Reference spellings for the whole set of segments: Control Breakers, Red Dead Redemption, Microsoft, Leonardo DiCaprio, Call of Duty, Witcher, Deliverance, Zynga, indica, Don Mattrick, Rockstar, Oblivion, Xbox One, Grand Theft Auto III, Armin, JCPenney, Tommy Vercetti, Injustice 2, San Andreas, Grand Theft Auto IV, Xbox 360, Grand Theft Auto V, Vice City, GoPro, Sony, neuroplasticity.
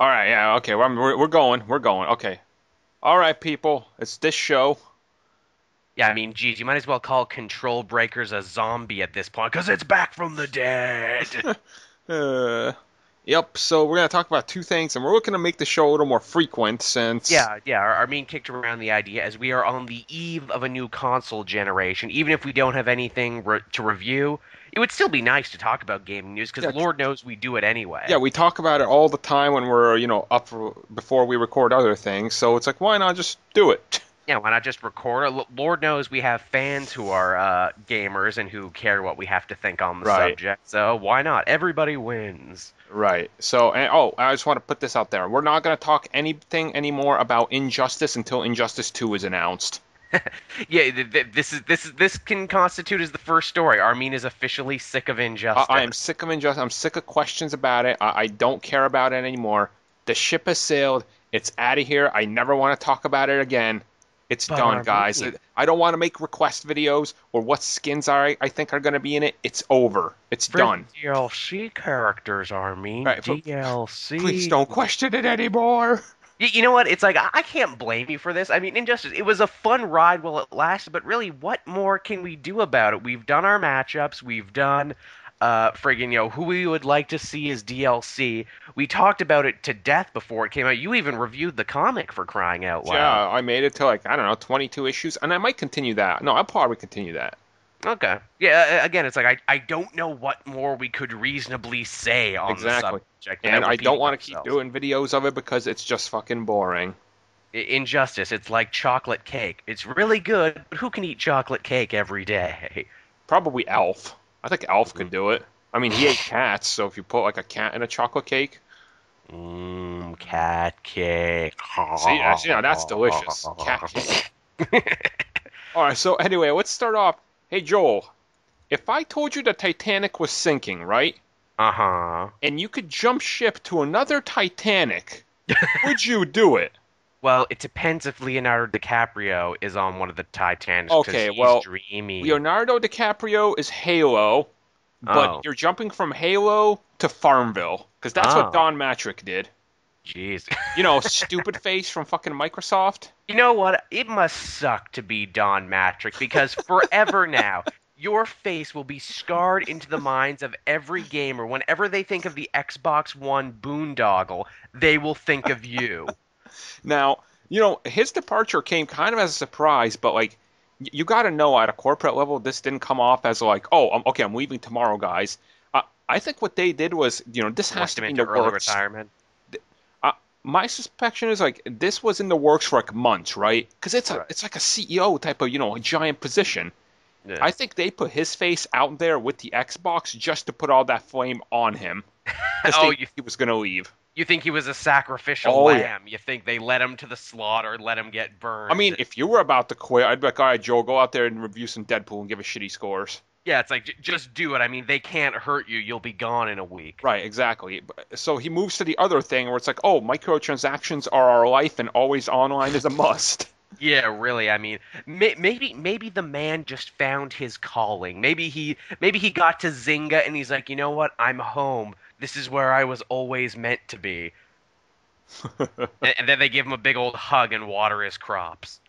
All right, yeah, okay. Well, we're going. Okay. All right, people. It's this show. Yeah, I mean, geez, you might as well call Control Breakers a zombie at this point, because it's back from the dead. Yep, so we're going to talk about two things, and we're looking to make the show a little more frequent since... Yeah, Armin kicked around the idea as we are on the eve of a new console generation. Even if we don't have anything to review, it would still be nice to talk about gaming news, because Lord knows we do it anyway. Yeah, we talk about it all the time when we're, you know, up before we record other things, so it's like, why not just do it? Yeah, why not just record? Lord knows we have fans who are gamers and who care what we have to think on the subject. So why not? Everybody wins. Right. So, I just want to put this out there. We're not going to talk anything anymore about Injustice until Injustice 2 is announced. Yeah, this can constitute as the first story. Armin is officially sick of Injustice. I am sick of Injustice. I'm sick of questions about it. I don't care about it anymore. The ship has sailed. It's out of here. I never want to talk about it again. It's done, guys. I don't want to make request videos or what skins I think are going to be in it. It's over. It's done. DLC characters, Armin. Right, DLC. Please don't question it anymore. You know what? It's like, I can't blame you for this. I mean, Injustice, it was a fun ride while it lasted, but really, what more can we do about it? We've done our matchups. We've done... friggin', you know, who we would like to see as DLC. We talked about it to death before it came out. You even reviewed the comic, for crying out loud. Yeah, I made it to, like, I don't know, 22 issues, and I might continue that. No, I'll probably continue that. Okay. Yeah, again, it's like, I don't know what more we could reasonably say on the subject. And I don't want to keep doing videos of it because it's just fucking boring. Injustice, it's like chocolate cake. It's really good, but who can eat chocolate cake every day? Probably Alf. I think Alf could do it. I mean, he ate cats, so if you put, like, a cat in a chocolate cake... Mmm, cat cake. See, now that's delicious. Cat cake. All right, so anyway, let's start off. Hey, Joel, if I told you the Titanic was sinking, right? Uh-huh. And you could jump ship to another Titanic, would you do it? Well, it depends if Leonardo DiCaprio is on one of the Titanics. Okay, he's dreamy. Leonardo DiCaprio is Halo, but you're jumping from Halo to Farmville, because that's what Don Mattrick did. Jeez. You know, stupid face from fucking Microsoft. You know what? It must suck to be Don Mattrick, because forever now... Your face will be scarred into the minds of every gamer. Whenever they think of the Xbox One boondoggle, they will think of you. Now, you know, his departure came kind of as a surprise, but, like, you got to know at a corporate level this didn't come off as, like, I'm leaving tomorrow, guys. I think what they did was, you know, this has to be in the early works. Retirement. My suspicion is, like, this was in the works for, like, months, right? Because it's like a CEO type of, you know, a giant position. Yeah. I think they put his face out there with the Xbox just to put all that flame on him. He was going to leave. You think he was a sacrificial lamb. Yeah. You think they led him to the slaughter, let him get burned. I mean, if you were about to quit, I'd be like, all right, Joel, go out there and review some Deadpool and give us shitty scores. Yeah, it's like, just do it. I mean, they can't hurt you. You'll be gone in a week. Right, exactly. So he moves to the other thing where it's like, oh, microtransactions are our life and always online is a must. Yeah, really. I mean, maybe the man just found his calling. Maybe he got to Zynga and he's like, you know what? I'm home. This is where I was always meant to be. And then they give him a big old hug and water his crops.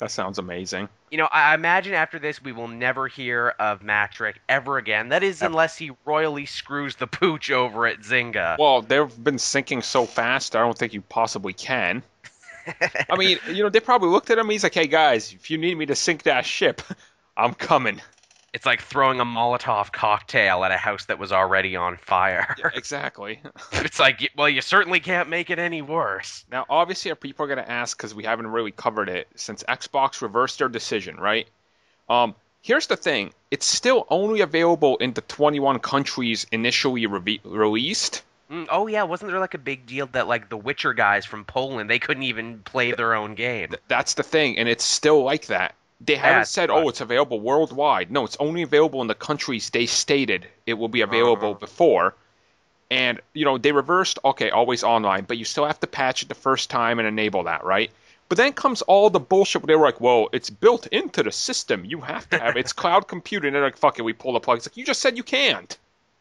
That sounds amazing. You know, I imagine after this we will never hear of Mattrick ever again. That is, unless he royally screws the pooch over at Zynga. Well, they've been sinking so fast, I don't think you possibly can. I mean, you know, they probably looked at him. He's like, hey, guys, if you need me to sink that ship, I'm coming. It's like throwing a Molotov cocktail at a house that was already on fire. Yeah, exactly. It's like, well, you certainly can't make it any worse. Now, obviously, people are going to ask, because we haven't really covered it, since Xbox reversed their decision, right? Here's the thing. It's still only available in the 21 countries initially released. Oh, yeah, wasn't there, like, a big deal that, like, the Witcher guys from Poland, they couldn't even play their own game? That's the thing, and it's still like that. They haven't said, it's available worldwide. No, it's only available in the countries they stated it will be available before. And, you know, they reversed, always online, but you still have to patch it the first time and enable that, right? But then comes all the bullshit where they were like, well, it's built into the system. You have to have it. It's cloud computing. And they're like, fuck it, we pull the plug. It's like, you just said you can't.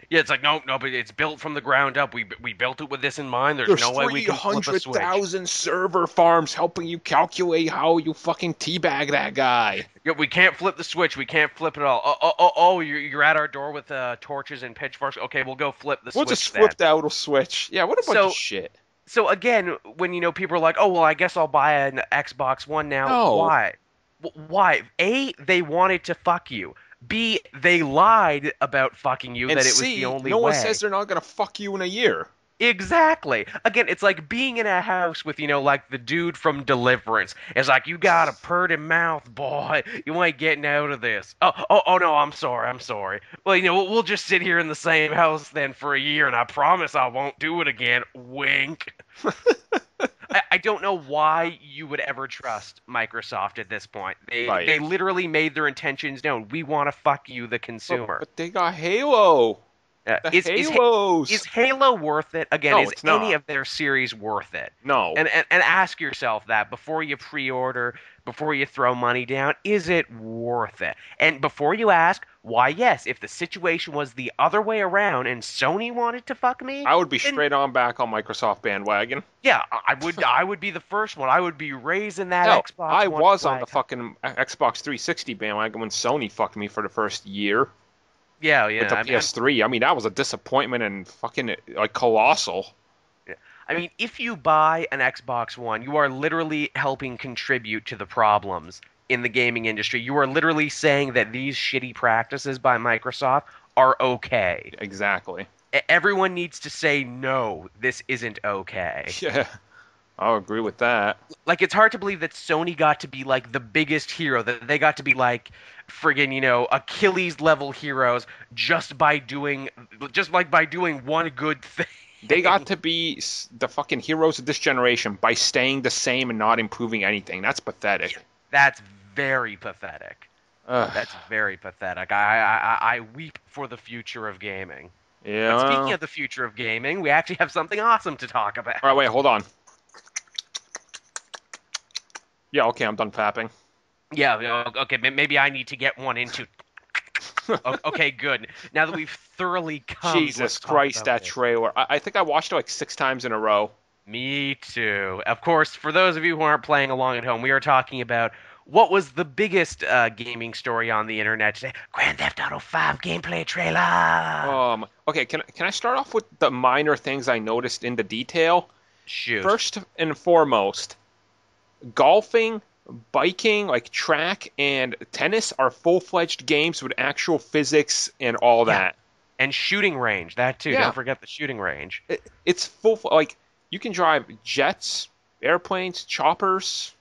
Yeah, it's like, no, but it's built from the ground up. We built it with this in mind. There's no way we can flip a switch. 300,000 server farms helping you calculate how you fucking teabag that guy. Yeah, we can't flip the switch. We can't flip it all. Oh, you're at our door with torches and pitchforks. Okay, we'll go flip the switch. We'll just flip that little switch. Yeah, what a bunch of shit. So, again, when, you know, people are like, oh, well, I guess I'll buy an Xbox One now. No. Why? A, they wanted to fuck you. B, they lied about fucking you, and that it was C, the only way. No one says they're not going to fuck you in a year. Exactly. Again, it's like being in a house with, you know, like the dude from Deliverance. It's like, you got a purty mouth, boy. You ain't getting out of this. Oh, no, I'm sorry. Well, you know, we'll just sit here in the same house then for a year, and I promise I won't do it again. Wink. I don't know why you would ever trust Microsoft at this point. They literally made their intentions known. We want to fuck you, the consumer. But they got Halo. Is Halo worth it? Again, no, is any of their series worth it? No. And ask yourself that before you pre-order, before you throw money down. Is it worth it? And before you ask, why, yes, if the situation was the other way around and Sony wanted to fuck me, I would be straight on back on Microsoft bandwagon. Yeah, I would be the first one. I would be raising that Xbox One. I was on the fucking Xbox 360 bandwagon when Sony fucked me for the first year. Yeah. With the PS3. I mean, that was a disappointment and fucking, like, colossal. Yeah. I mean, if you buy an Xbox One, you are literally helping contribute to the problems in the gaming industry. You are literally saying that these shitty practices by Microsoft are okay. Exactly. Everyone needs to say, no, this isn't okay. Yeah. I'll agree with that. Like, it's hard to believe that Sony got to be, like, the biggest hero, that they got to be, like, friggin', you know, Achilles-level heroes just by doing one good thing. They got to be the fucking heroes of this generation by staying the same and not improving anything. That's pathetic. That's very pathetic. Ugh. That's very pathetic. I weep for the future of gaming. Yeah. But speaking of the future of gaming, we actually have something awesome to talk about. All right, wait, hold on. Yeah, okay, I'm done fapping. Yeah, okay, maybe I need to get one into... Okay, good. Now that we've thoroughly come... Jesus Christ, that trailer. I think I watched it like 6 times in a row. Me too. Of course, for those of you who aren't playing along at home, we are talking about what was the biggest gaming story on the internet today. Grand Theft Auto V gameplay trailer! Okay, can I start off with the minor things I noticed in the detail? Shoot. First and foremost... Golfing, biking, like track, and tennis are full-fledged games with actual physics and all that. And shooting range, that too. Yeah. Don't forget the shooting range. It's full, like, you can drive jets, airplanes, choppers.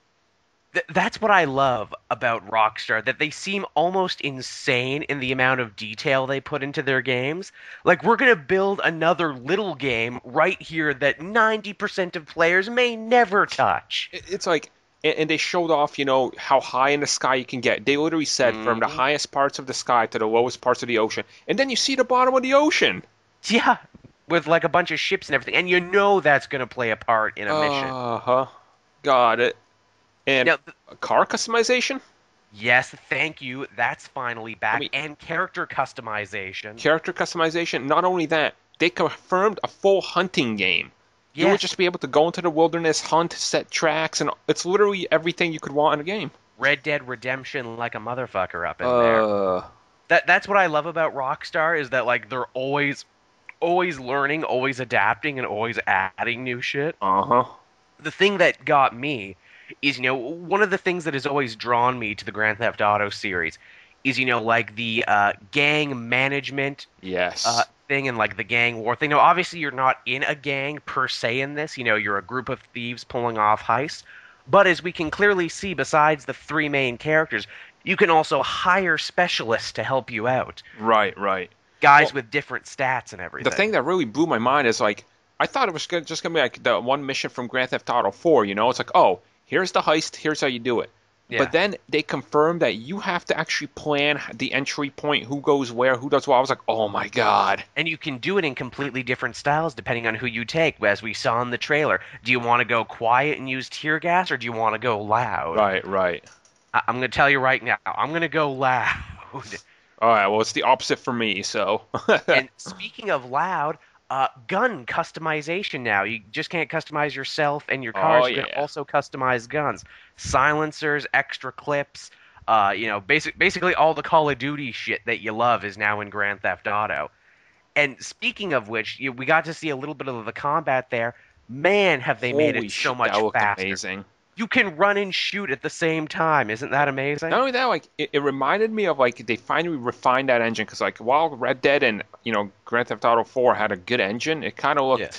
That's what I love about Rockstar, that they seem almost insane in the amount of detail they put into their games. Like, we're going to build another little game right here that 90% of players may never touch. It's like... And they showed off, you know, how high in the sky you can get. They literally said from the highest parts of the sky to the lowest parts of the ocean. And then you see the bottom of the ocean. Yeah, with like a bunch of ships and everything. And you know that's going to play a part in a mission. Uh-huh. Got it. And now, car customization? Yes, thank you. That's finally back. I mean, and character customization. Character customization. Not only that, they confirmed a full hunting game. Yes. You would just be able to go into the wilderness, hunt, set tracks, and it's literally everything you could want in a game. Red Dead Redemption like a motherfucker up in there. That's what I love about Rockstar, is that like they're always learning, always adapting, and always adding new shit. Uh-huh. The thing that got me is, you know, one of the things that has always drawn me to the Grand Theft Auto series is, you know, like the gang management. Yes. Thing and like the gang war thing. Now, obviously, you're not in a gang per se in this. You know, you're a group of thieves pulling off heists. But as we can clearly see, besides the 3 main characters, you can also hire specialists to help you out. Right. Guys with different stats and everything. The thing that really blew my mind is like, I thought it was just going to be like the one mission from Grand Theft Auto 4. You know, it's like, oh, here's the heist, here's how you do it. Yeah. But then they confirmed that you have to actually plan the entry point, who goes where, who does what. I was like, oh my god. And you can do it in completely different styles depending on who you take, as we saw in the trailer. Do you want to go quiet and use tear gas, or do you want to go loud? Right. I'm going to tell you right now, I'm going to go loud. All right, well, it's the opposite for me, so. And speaking of loud, gun customization now. You just can't customize yourself and your cars. You can also customize guns. Silencers, extra clips. You know, basically all the Call of Duty shit that you love is now in Grand Theft Auto. And speaking of which, we got to see a little bit of the combat there. Man, have they made it so much faster. That looked amazing. You can run and shoot at the same time. Isn't that amazing? Not only that, like, it reminded me of, like, they finally refined that engine. Because, like, while Red Dead and, you know, Grand Theft Auto IV had a good engine, it kind of looked... Yeah.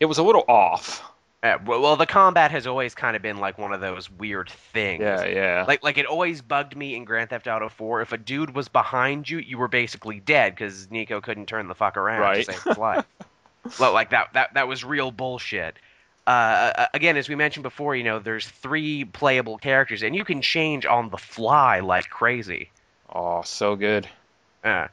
It was a little off. Yeah, well, the combat has always kind of been, like, one of those weird things. Yeah, yeah. Like it always bugged me in Grand Theft Auto IV. If a dude was behind you, you were basically dead. Because Nico couldn't turn the fuck around to save his life. Like, that was real bullshit. Again, as we mentioned before, you know, there's 3 playable characters, and you can change on the fly like crazy. Oh, so good. And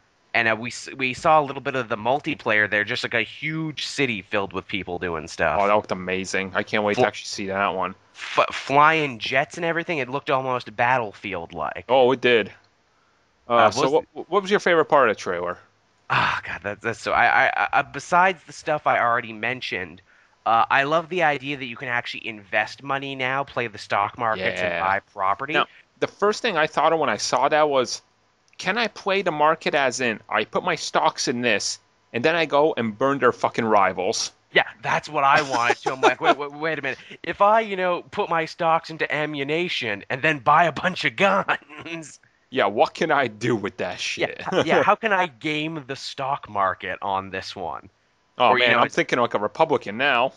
we saw a little bit of the multiplayer there, just like a huge city filled with people doing stuff. Oh, that looked amazing. I can't wait to actually see that one. Flying jets and everything, it looked almost Battlefield-like. Oh, it did. What was your favorite part of the trailer? Oh, God, that's so... I besides the stuff I already mentioned... I love the idea that you can actually invest money now, play the stock markets, and buy property. Now, the first thing I thought of when I saw that was, can I play the market as in, I put my stocks in this, and then I go and burn their fucking rivals? Yeah, that's what I wanted to. I'm like, wait a minute. If I, you know, put my stocks into ammunition and then buy a bunch of guns... Yeah, what can I do with that shit? Yeah, how can I game the stock market on this one? Oh, man, you know, I'm thinking like a Republican now.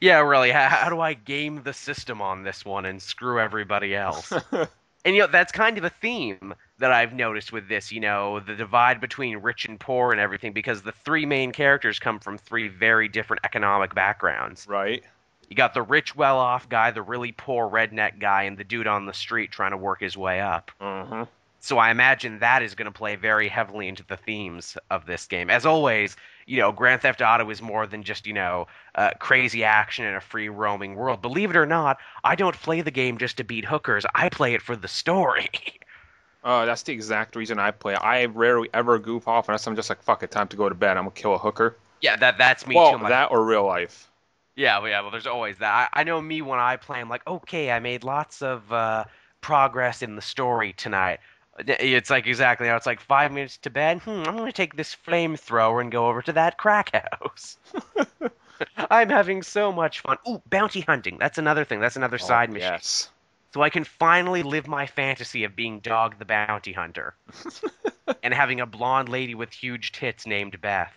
Yeah, really. How do I game the system on this one and screw everybody else? And, you know, that's kind of a theme that I've noticed with this, you know, the divide between rich and poor and everything, because the 3 main characters come from 3 very different economic backgrounds. Right. You got the rich, well-off guy, the really poor redneck guy, and the dude on the street trying to work his way up. Mm-hmm. So I imagine that is going to play very heavily into the themes of this game. As always, you know, Grand Theft Auto is more than just, you know, crazy action in a free-roaming world. Believe it or not, I don't play the game just to beat hookers. I play it for the story. Oh, that's the exact reason I play it. I rarely ever goof off unless I'm just like, fuck it, time to go to bed. I'm going to kill a hooker. Yeah, that's me too. Well, that or real life. Yeah, well, there's always that. I know me when I play, I'm like, okay, I made lots of progress in the story tonight. It's like exactly how it's like 5 minutes to bed. I'm going to take this flamethrower and go over to that crack house. I'm having so much fun. Ooh, bounty hunting. That's another thing. That's another side mission. Yes. So I can finally live my fantasy of being Dog the Bounty Hunter and having a blonde lady with huge tits named Beth.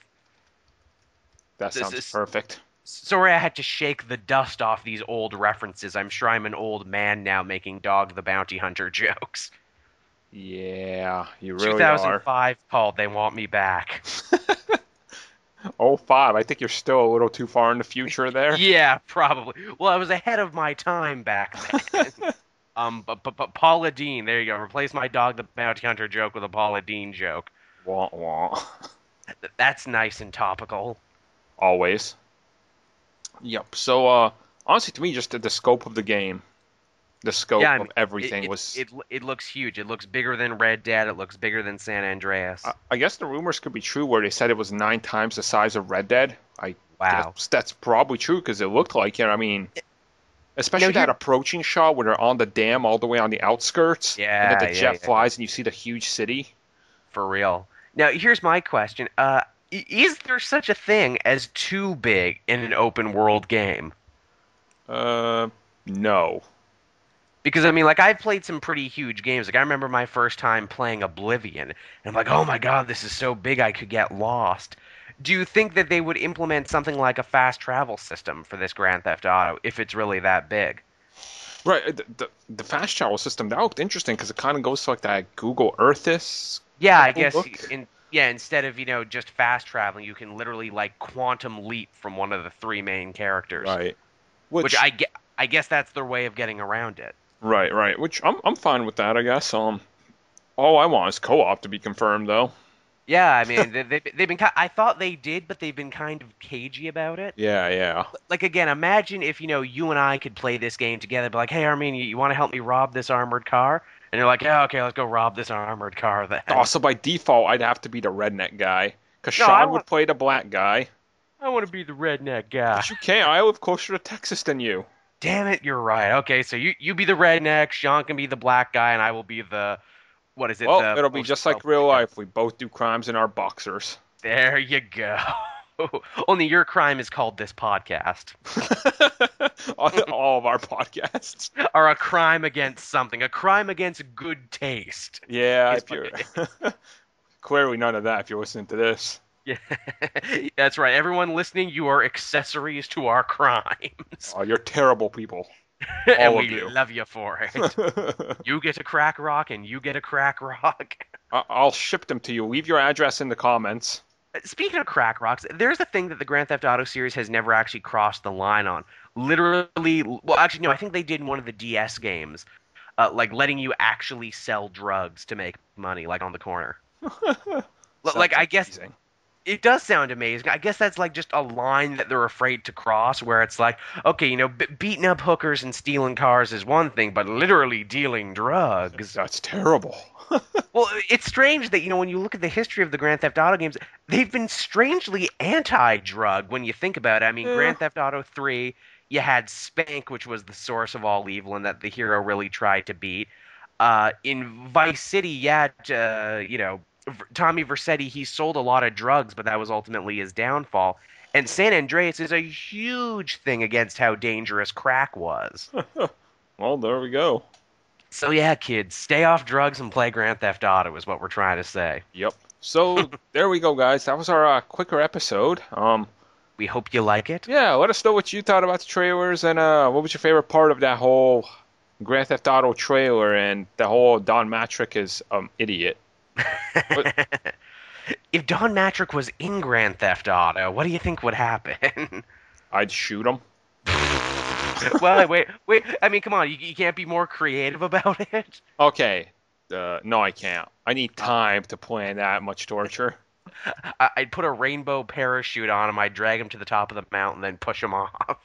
That sounds perfect. Sorry I had to shake the dust off these old references. I'm sure I'm an old man now making Dog the Bounty Hunter jokes. Yeah, you really 2005 are. Called, they want me back. 05, I think you're still a little too far in the future there. Yeah, probably. Well, I was ahead of my time back then. But Paula Deen, there you go. Replace my Dog the Bounty Hunter joke with a Paula Deen joke. Wah, wah. That's nice and topical. Always. Yep, so honestly to me, just the scope of the game. The scope of everything was... It looks huge. It looks bigger than Red Dead. It looks bigger than San Andreas. I guess the rumors could be true where they said it was 9 times the size of Red Dead. Wow. That's probably true because it looked like it. I mean, especially that approaching shot where they're on the dam all the way on the outskirts. Yeah, and then the jet flies and you see the huge city. For real. Now, here's my question. Is there such a thing as too big in an open-world game? No. Because, I mean, like, I've played some pretty huge games. Like, I remember my first time playing Oblivion. And I'm like, oh, my God, this is so big I could get lost. Do you think that they would implement something like a fast travel system for this Grand Theft Auto if it's really that big? Right. The fast travel system, that looked interesting because it kind of goes to, like, that Google Earth-ish. Yeah, I guess. Instead of, you know, just fast traveling, you can literally, like, quantum leap from one of the 3 main characters. Right. Which I guess that's their way of getting around it. Right, which I'm fine with that, I guess. All I want is co-op to be confirmed, though. Yeah, I mean, they've been. I thought they did, but they've been kind of cagey about it. Yeah. Like again, imagine if you know you and I could play this game together, but like, hey, Armin, you want to help me rob this armored car? and you're like, yeah, okay, let's go rob this armored car. Then. Also, by default, I'd have to be the redneck guy, because Sean would play the black guy. I want to be the redneck guy. But you can't. I live closer to Texas than you. Damn it, you're right. Okay, so you be the redneck, Sean can be the black guy, and I will be the... What is it? Well, it'll be just like real life. We both do crimes in our boxers. There you go. Only your crime is called this podcast. All of our podcasts are a crime against something. A crime against good taste. Yeah, if you're... Clearly none of that if you're listening to this. Yeah, that's right. Everyone listening, you are accessories to our crimes. Oh, you're terrible people. And we love you for it. You get a crack rock, and you get a crack rock. I'll ship them to you. Leave your address in the comments. Speaking of crack rocks, there's a thing that the Grand Theft Auto series has never actually crossed the line on. Literally, well, actually, no, I think they did in one of the DS games, like letting you actually sell drugs to make money, like on the corner. Like, I guess... Amazing. It does sound amazing. I guess that's like just a line that they're afraid to cross, where it's like, okay, you know, beating up hookers and stealing cars is one thing, but literally dealing drugs. That's terrible. Well, it's strange that, you know, when you look at the history of the Grand Theft Auto games, they've been strangely anti-drug when you think about it. I mean, yeah. Grand Theft Auto III, you had Spank, which was the source of all evil and that the hero really tried to beat. In Vice City, you had, you know, Tommy Vercetti, he sold a lot of drugs, but that was ultimately his downfall. And San Andreas is a huge thing against how dangerous crack was. Well, there we go. So yeah, kids, stay off drugs and play Grand Theft Auto is what we're trying to say. Yep. So there we go, guys. That was our quicker episode. We hope you like it. Yeah, let us know what you thought about the trailers, and what was your favorite part of that whole Grand Theft Auto trailer and the whole Don Mattrick is an idiot. If Don Mattrick was in Grand Theft Auto, what do you think would happen? I'd shoot him. Well, wait. I mean, come on. You can't be more creative about it? Okay. No, I can't. I need time to plan that much torture. I'd put a rainbow parachute on him. I'd drag him to the top of the mountain, then push him off.